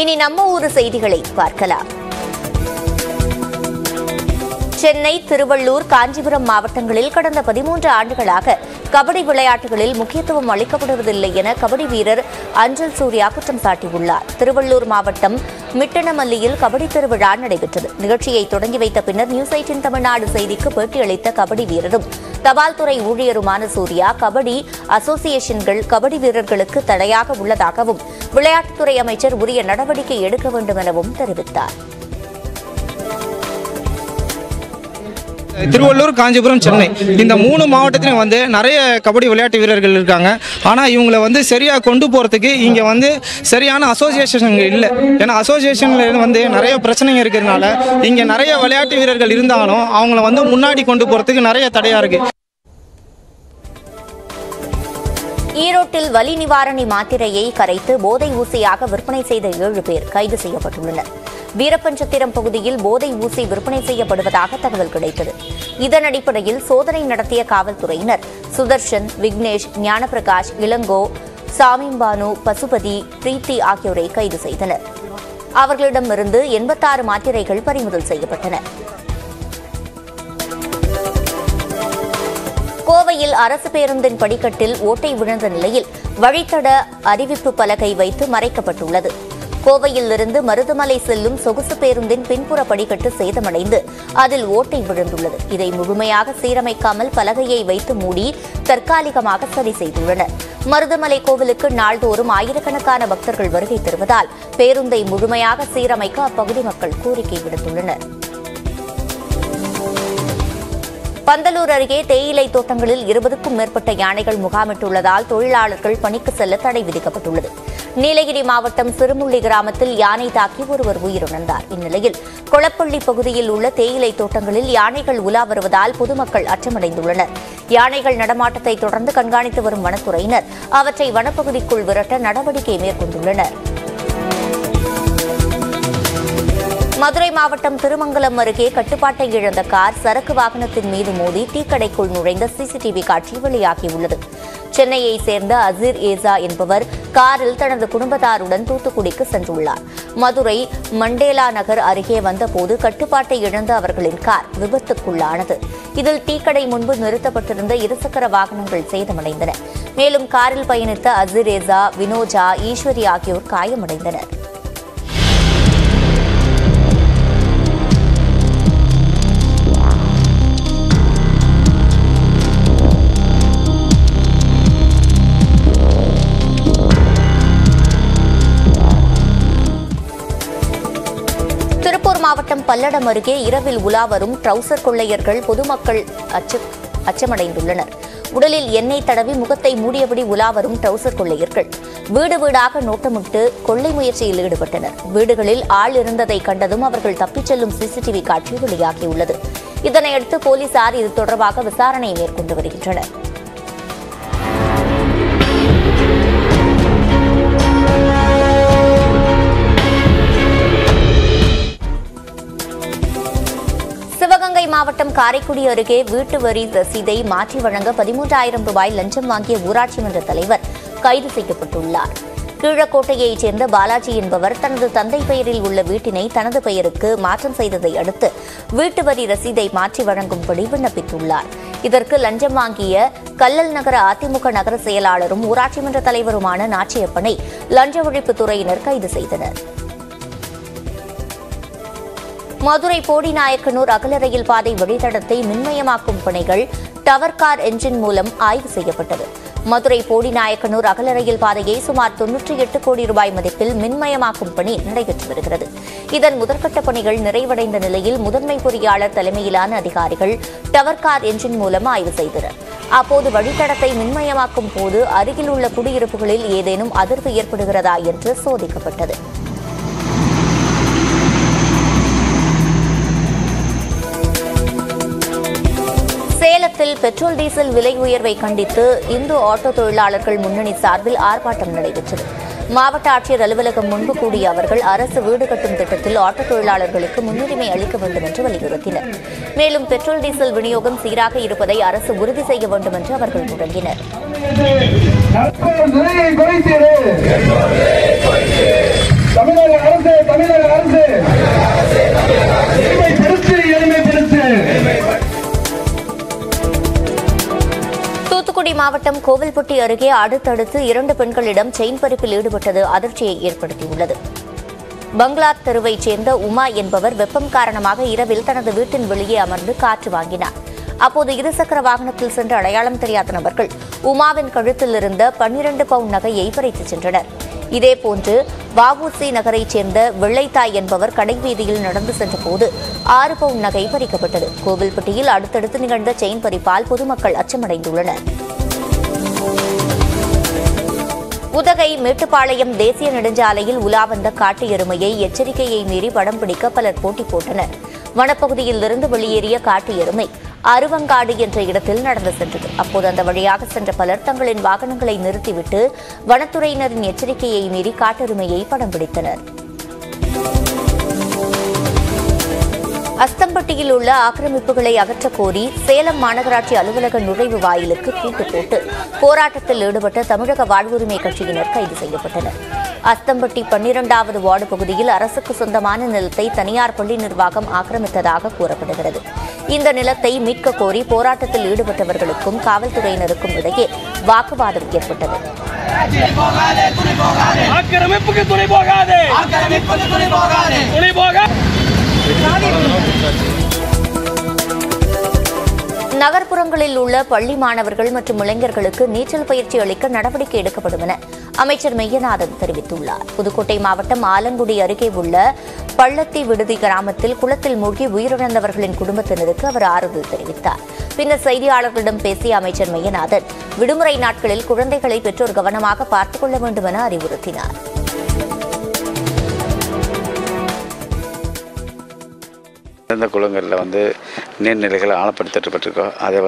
இனி நம்ம ஊர் செய்திகளை பார்க்கலாம். சென்னை, திருவள்ளூர், காஞ்சிபுரம் மாவட்டங்களில் கடந்த 13 ஆண்டுகளாக கபடி விளையாட்டுகளில் முக்கியத்துவம் அளிக்கப்படுவதில்லை என கபடி வீரர் அஞ்சல் சூர்யா குற்றம் சாட்டியுள்ளார். திருவள்ளூர் மாவட்டம் மிட்டனமல்லியில் கபடி திருவிழா நடைபெற்றது. நிகழ்ச்சியை தொடங்கி வைத்த பின்னர் நியூஸ்18 தமிழ்நாடு செய்திக்கு பேட்டியளித்த கபடி வீரரும் தபால் துறை ஊழியருமான சூர்யா, கபடி அசோசியேஷன்கள் கபடி வீரர்களுக்கு தடையாக உள்ளதாகவும் விளையாட்டுத்துறை அமைச்சர் உரிய நடவடிக்கை எடுக்க வேண்டும் எனவும் தெரிவித்தார். திருவள்ளூர், காஞ்சிபுரம், சென்னை இந்த 3 மாவட்டத்திலும் வந்து நிறைய கபடி விளையாட்டு வீரர்கள் இருக்காங்க. ஆனால் இவங்களை வந்து சரியாக கொண்டு போகிறதுக்கு இங்கே வந்து சரியான அசோசியேஷன்கள் இல்லை. ஏன்னா அசோசியேஷனில் வந்து நிறைய பிரச்சனைங்க இருக்கிறதுனால இங்கே நிறைய விளையாட்டு வீரர்கள் இருந்தாலும் அவங்கள வந்து முன்னாடி கொண்டு போகிறதுக்கு நிறைய தடையாக இருக்குது. ஈரோட்டில் வலி நிவாரணி மாத்திரையை கரைத்து போதை ஊசியாக விற்பனை செய்த 7 பேர் கைது செய்யப்பட்டுள்ளனர். வீரப்பஞ்சத்திரம் பகுதியில் போதை ஊசி விற்பனை செய்யப்படுவதாக தகவல் கிடைத்தது. இதன் அடிப்படையில் சோதனை நடத்திய காவல்துறையினர் சுதர்ஷன், விக்னேஷ், ஞானபிரகாஷ், இளங்கோ, சாமிம்பானு, பசுபதி, பிரீத்தி ஆகியோரை கைது செய்தனர். அவர்களிடமிருந்து 86 மாத்திரைகள் பறிமுதல் செய்யப்பட்டன. கோவையில் அரசு பேருந்தின் படிக்கட்டில் ஓட்டை விழுந்த நிலையில் வழித்தட அறிவிப்பு பலகை வைத்து மறைக்கப்பட்டுள்ளது. கோவையிலிருந்து மருதமலை செல்லும் சொகுசு பேருந்தின் பின்புற படிக்கட்டு சேதமடைந்து அதில் ஓட்டை விழுந்துள்ளது. இதை முழுமையாக சீரமைக்காமல் பலகையை வைத்து மூடி தற்காலிகமாக சரி செய்துள்ளனர். மருதமலை கோவிலுக்கு நாள்தோறும் ஆயிரக்கணக்கான பக்தர்கள் வருகை தருவதால் பேருந்தை முழுமையாக சீரமைக்க அப்பகுதி மக்கள் கோரிக்கை விடுத்துள்ளனர். பந்தலூர் அருகே தேயிலை தோட்டங்களில் 20க்கும் மேற்பட்ட யானைகள் முகாமிட்டுள்ளதால் தொழிலாளர்கள் பணிக்கு செல்ல தடை விதிக்கப்பட்டுள்ளது. நீலகிரி மாவட்டம் சிறுமுள்ளி கிராமத்தில் யானை தாக்கி ஒருவர் உயிரிழந்தார். இந்நிலையில் கொளப்பள்ளி பகுதியில் உள்ள தேயிலை தோட்டங்களில் யானைகள் உலா வருவதால் பொதுமக்கள் அச்சமடைந்துள்ளனர். யானைகள் நடமாட்டத்தை தொடர்ந்து கண்காணித்து வரும் வனத்துறையினர் அவற்றை வனப்பகுதிக்குள் விரட்ட நடவடிக்கை மேற்கொண்டுள்ளனர். மதுரை மாவட்டம் திருமங்கலம் அருகே கட்டுப்பாட்டை இழந்த கார் சரக்கு வாகனத்தின் மீது மோதி டீக்கடைக்குள் நுழைந்த சிசிடிவி காட்சி வெளியாகியுள்ளது. சென்னையை சேர்ந்த அஜீர் ஏசா என்பவர் காரில் தனது குடும்பத்தாருடன் தூத்துக்குடிக்கு சென்றுள்ளார். மதுரை மண்டேலா நகர் அருகே வந்தபோது கட்டுப்பாட்டை இழந்த அவர்களின் கார் விபத்துக்குள்ளானது. இதில் டீக்கடை முன்பு நிறுத்தப்பட்டிருந்த இருசக்கர வாகனங்கள் சேதமடைந்தன. மேலும் காரில் பயணித்த அஜீர் ஏசா, வினோஜா, ஈஸ்வரி ஆகியோர் காயமடைந்தனர். மாவட்டம் பல்லடம் அருகே இரவில் உலாவரும் ட்ரவுசர் கொள்ளையர்கள் பொதுமக்கள் அச்சமடைந்துள்ளனர். உடலில் எண்ணெய் தடவி முகத்தை மூடியபடி உலாவரும் ட்ரவுசர் கொள்ளையர்கள் வீடு வீடாக நோட்டமிட்டு கொள்ளை முயற்சியில் ஈடுபட்டனர். வீடுகளில் ஆள் இருந்ததை கண்டதும் அவர்கள் தப்பிச் செல்லும் சிசிடிவி காட்சி வெளியாகியுள்ளது. இதனையடுத்து போலீசார் இது தொடர்பாக விசாரணை மேற்கொண்டு வருகின்றனர். மாவட்டம் காரைக்குடி அருகே வீட்டு வரி ரசீதை மாற்றி வழங்க 13,000 ரூபாய் லஞ்சம் வாங்கிய ஊராட்சி மன்ற தலைவர் கைது செய்யப்பட்டுள்ளார். கீழக்கோட்டையைச் சேர்ந்த பாலாஜி என்பவர் தனது தந்தை பெயரில் உள்ள வீட்டினை தனது பெயருக்கு மாற்றம் செய்ததை அடுத்து வீட்டு வரி ரசீதை மாற்றி வழங்கும்படி விண்ணப்பித்துள்ளார். இதற்கு லஞ்சம் வாங்கிய கல்லல் நகர அதிமுக நகர செயலாளரும் ஊராட்சி மன்ற தலைவருமான நாச்சியப்பனை லஞ்ச ஒழிப்புத்துறையினர் கைது செய்தனர். மதுரை போடிநாயக்கனூர் அகல ரயில் பாதை வழித்தடத்தை மின்மயமாக்கும் பணிகள் டவர் கார் என்ஜின் மூலம் ஆய்வு செய்யப்பட்டது. மதுரை போடிநாயக்கனூர் அகல ரயில் பாதையை சுமார் 98 கோடி ரூபாய் மதிப்பில் மின்மயமாக்கும் பணி நடைபெற்று வருகிறது. இதன் முதற்கட்ட பணிகள் நிறைவடைந்த நிலையில் முதன்மை பொறியாளர் தலைமையிலான அதிகாரிகள் டவர் கார் என்ஜின் மூலம் ஆய்வு செய்தனர். அப்போது வழித்தடத்தை மின்மயமாக்கும் போது அருகில் உள்ள குடியிருப்புகளில் ஏதேனும் அதிர்வு ஏற்படுகிறதா என்று சோதிக்கப்பட்டது. சேலத்தில் பெட்ரோல் டீசல் விலை உயர்வை கண்டித்து இந்து ஆட்டோ தொழிலாளர்கள் முன்னணி சார்பில் ஆர்ப்பாட்டம் நடைபெற்றது. மாவட்ட ஆட்சியர் அலுவலகம் முன்பு கூடிய அவர்கள் அரசு வீடு கட்டும் திட்டத்தில் ஆட்டோ தொழிலாளர்களுக்கு முன்னுரிமை அளிக்க வேண்டும் என்று வலியுறுத்தினர். மேலும் பெட்ரோல் டீசல் விநியோகம் சீராக இருப்பதை அரசு உறுதி செய்ய வேண்டும் என்று அவர்கள் முழங்கினர். தமிழக மாவட்டம் கோவில்பட்டி அருகே அடுத்தடுத்து 2 பெண்களிடம் செயின் பறிப்பில் ஈடுபட்டது அதிர்ச்சியை ஏற்படுத்தியுள்ளது. பங்களார் தெருவைச் சேர்ந்த உமா என்பவர் வெப்பம் காரணமாக இரவில் தனது வீட்டின் வெளியே அமர்ந்து காற்று வாங்கினார். அப்போது இருசக்கர வாகனத்தில் சென்ற அடையாளம் தெரியாத நபர்கள் உமாவின் கழுத்தில் இருந்த 12 பவுண்ட் நகையை பறித்துச் சென்றனர். இதேபோன்று வாவூசி நகரைச் சேர்ந்த வெள்ளைத்தாய் என்பவர் கடைவீதியில் நடந்து சென்றபோது 6 பவுண்ட் நகை பறிக்கப்பட்டது. கோவில்பட்டியில் அடுத்தடுத்து நிகழ்ந்த செயின் பறிப்பால் பொதுமக்கள் அச்சமடைந்துள்ளனர். உதகை மேட்டுப்பாளையம் தேசிய நெடுஞ்சாலையில் உலாவந்த காட்டு எருமையை எச்சரிக்கையை மீறி படம் பிடிக்க பலர் போட்டி போட்டனர். வனப்பகுதியிலிருந்து வெளியேறிய காட்டு எருமை அருவங்காடு என்ற இடத்தில் நடந்து சென்றது. அப்போது அந்த வழியாக சென்ற பலர் தங்களின் வாகனங்களை நிறுத்திவிட்டு வனத்துறையினரின் எச்சரிக்கையை மீறி காட்டெருமையை படம் பிடித்தனர். அஸ்தம்பட்டியில் உள்ள ஆக்கிரமிப்புகளை அகற்றக் கோரி சேலம் மாநகராட்சி அலுவலக நுழைவு வாயிலுக்கு கூட்டு போட்டு போராட்டத்தில் ஈடுபட்ட தமிழக வாழ்வுரிமை கட்சியினர் கைது செய்யப்பட்டனர். அஸ்தம்பட்டி 12வது வார்டு பகுதியில் அரசுக்கு சொந்தமான நிலத்தை தனியார் பள்ளி நிர்வாகம் ஆக்கிரமித்ததாக கூறப்படுகிறது. இந்த நிலத்தை மீட்கக் கோரி போராட்டத்தில் ஈடுபட்டவர்களுக்கும் காவல்துறையினருக்கும் இடையே வாக்குவாதம் ஏற்பட்டது. நகர்ப்புறங்களில் உள்ள பள்ளி மாணவர்கள் மற்றும் இளைஞர்களுக்கு நீச்சல் பயிற்சி அளிக்க நடவடிக்கை எடுக்கப்படும் என அமைச்சர் மெய்யநாதன் தெரிவித்துள்ளார். புதுக்கோட்டை மாவட்டம் ஆலங்குடி அருகே உள்ள பள்ளத்தி விடுதி கிராமத்தில் குளத்தில் மூழ்கி உயிரிழந்தவர்களின் குடும்பத்தினருக்கு அவர் ஆறுதல் தெரிவித்தார். பின்னர் செய்தியாளர்களிடம் பேசிய அமைச்சர் மெய்யநாதன் விடுமுறை நாட்களில் குழந்தைகளை பெற்றோர் கவனமாக பார்த்துக் கொள்ள வேண்டும் என அறிவுறுத்தினார். இந்த குளங்களில் நீர்நிலைகளை ஆழப்படுத்தப்பட்டிருக்கோம். அதை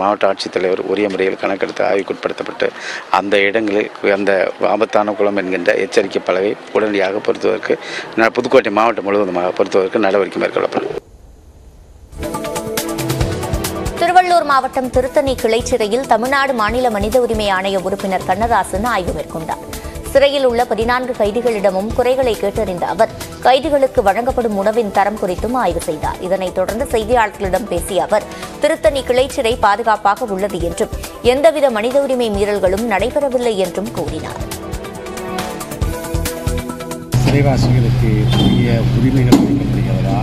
மாவட்ட ஆட்சித்தலைவர் உரிய முறையில் கணக்கெடுத்து ஆய்வுக்குட்படுத்தப்பட்டு அந்த இடங்களில் அந்த ஆபத்தான குளம் என்கின்ற எச்சரிக்கை பலகை உடனடியாக பொருத்துவதற்கு புதுக்கோட்டை மாவட்டம் முழுவதுமாக பொருத்துவதற்கு நடவடிக்கை மேற்கொள்ளப்படும். திருவள்ளூர் மாவட்டம் திருத்தணி கிளை சிறையில் தமிழ்நாடு மாநில மனித உரிமை ஆணைய உறுப்பினர் கண்ணதாசன் ஆய்வு மேற்கொண்டார். சிறையில் உள்ள 14 கைதிகளிடமும் குறைகளை கேட்டறிந்த அவர் கைதிகளுக்கு வழங்கப்படும் உணவின் தரம் குறித்தும் ஆய்வு செய்தார். இதனைத் தொடர்ந்து செய்தியாளர்களிடம் பேசிய அவர் திருத்தணி கிளைச்சிறை பாதுகாப்பாக உள்ளது என்றும் எந்தவித மனித உரிமை மீறல்களும் நடைபெறவில்லை என்றும் கூறினார். சிறைவாசிகளுக்கு உரிமைகள் வழங்கப்படுகிறதா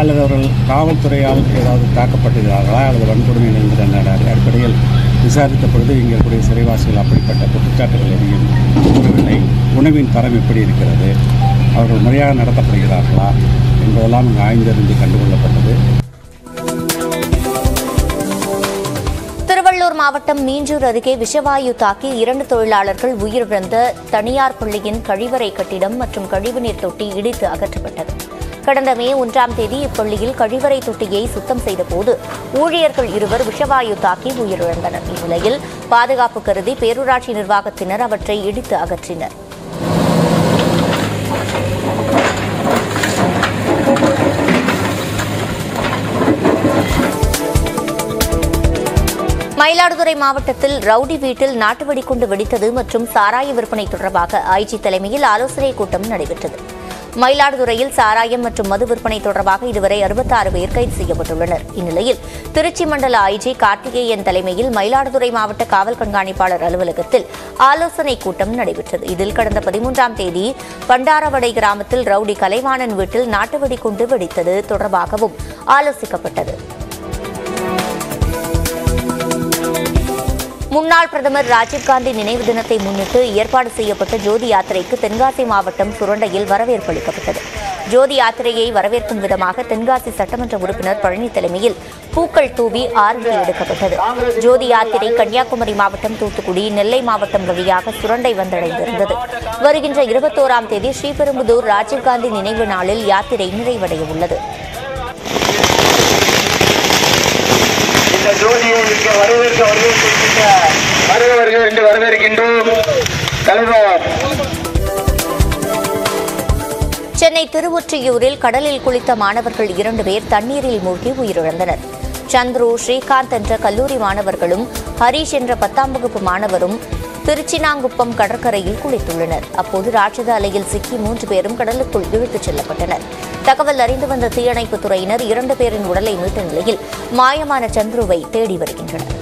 அல்லது அவர்கள் காவல்துறையால் ஏதாவது தாக்கப்பட்டிருக்கிறார்களா அல்லது வன்கொடுமை நிகழ்ந்த அடிப்படையில் விசாரித்த பொழுது இங்கே கூடிய சிறைவாசிகள் அப்படிப்பட்ட குற்றச்சாட்டுகள் எதையும் கூறவில்லை. உணவின் தரம் எப்படி இருக்கிறது, அவர்கள் முறையாக நடத்தப்படுகிறார்களா என்பதெல்லாம் இங்கு ஆய்ந்தறிந்து கண்டுகொள்ளப்பட்டது. திருவள்ளூர் மாவட்டம் மீஞ்சூர் அருகே விஷவாயு தாக்கி 2 தொழிலாளர்கள் உயிரிழந்த தனியார் பள்ளியின் கழிவறை கட்டிடம் மற்றும் கழிவுநீர் தொட்டி இடித்து அகற்றப்பட்டது. கடந்த மே 1ஆம் தேதி இப்பள்ளியில் கழிவறை தொட்டியை சுத்தம் செய்தபோது ஊழியர்கள் 2 விஷவாயு தாக்கி உயிரிழந்தனர். இந்நிலையில் பாதுகாப்பு கருதி பேரூராட்சி நிர்வாகத்தினர் அவற்றை இடித்து அகற்றினர். மயிலாடுதுறை மாவட்டத்தில் ரவுடி வீட்டில் நாட்டு வெடிகுண்டு வெடித்தது மற்றும் சாராய விற்பனை தொடர்பாக ஐஜி தலைமையில் ஆலோசனைக் கூட்டம் நடைபெற்றது. மயிலாடுதுறையில் சாராயம் மற்றும் மது விற்பனை தொடர்பாக இதுவரை 66 பேர் கைது செய்யப்பட்டுள்ளனர். இந்நிலையில் திருச்சி மண்டல ஐஜி கார்த்திகேயன் தலைமையில் மயிலாடுதுறை மாவட்ட காவல் கண்காணிப்பாளர் அலுவலகத்தில் ஆலோசனைக் கூட்டம் நடைபெற்றது. இதில் கடந்த 13ஆம் தேதி பண்டாரவடை கிராமத்தில் ரவுடி கலைவாணன் வீட்டில் நாட்டு வெடிகுண்டு வெடித்தது தொடர்பாகவும் ஆலோசிக்கப்பட்டது. முன்னாள் பிரதமர் ராஜீவ்காந்தி நினைவு தினத்தை முன்னிட்டு ஏற்பாடு செய்யப்பட்ட ஜோதி யாத்திரைக்கு தென்காசி மாவட்டம் சுரண்டையில் வரவேற்பு அளிக்கப்பட்டது. ஜோதி யாத்திரையை வரவேற்கும் விதமாக தென்காசி சட்டமன்ற உறுப்பினர் பழனி தலைமையில் பூக்கள் தூவி ஆர்வம் எடுக்கப்பட்டது. ஜோதி யாத்திரை கன்னியாகுமரி மாவட்டம் தூத்துக்குடி, நெல்லை மாவட்டம் வழியாக சுரண்டை வந்தடைந்திருந்தது. வருகின்ற 21ஆம் தேதி ஸ்ரீபெரும்புதூர் ராஜீவ்காந்தி நினைவு நாளில் யாத்திரை நிறைவடைய உள்ளது. சென்னை திருவொற்றியூரில் கடலில் குளித்த மாணவர்கள் 2 பேர் தண்ணீரில் மூழ்கி உயிரிழந்தனர். சந்துரு, ஸ்ரீகார் என்ற கல்லூரி மாணவர்களும் ஹரிஷ் என்ற 10ஆம் வகுப்பு மாணவரும் திருச்சினாங்குப்பம் கடற்கரையில் குளித்துள்ளனர். அப்போது ராட்சத அலையில் சிக்கி 3 பேரும் கடலுக்குள் இழுத்துச் செல்லப்பட்டனர். தகவல் அறிந்து வந்த தீயணைப்புத் துறையினர் 2 பேரின் உடலை மீட்ட நிலையில் மாயமான சந்துருவை தேடி வருகின்றனர்.